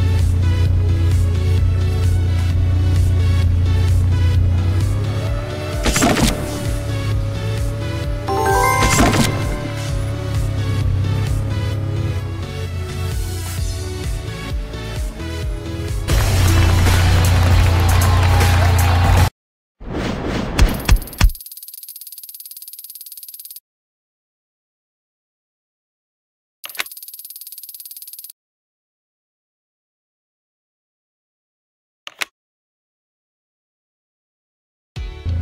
go!